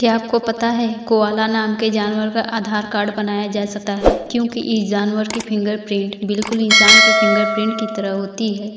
क्या आपको पता है कोआला नाम के जानवर का आधार कार्ड बनाया जा सकता है क्योंकि इस जानवर की फिंगरप्रिंट बिल्कुल इंसान की फिंगरप्रिंट की तरह होती है।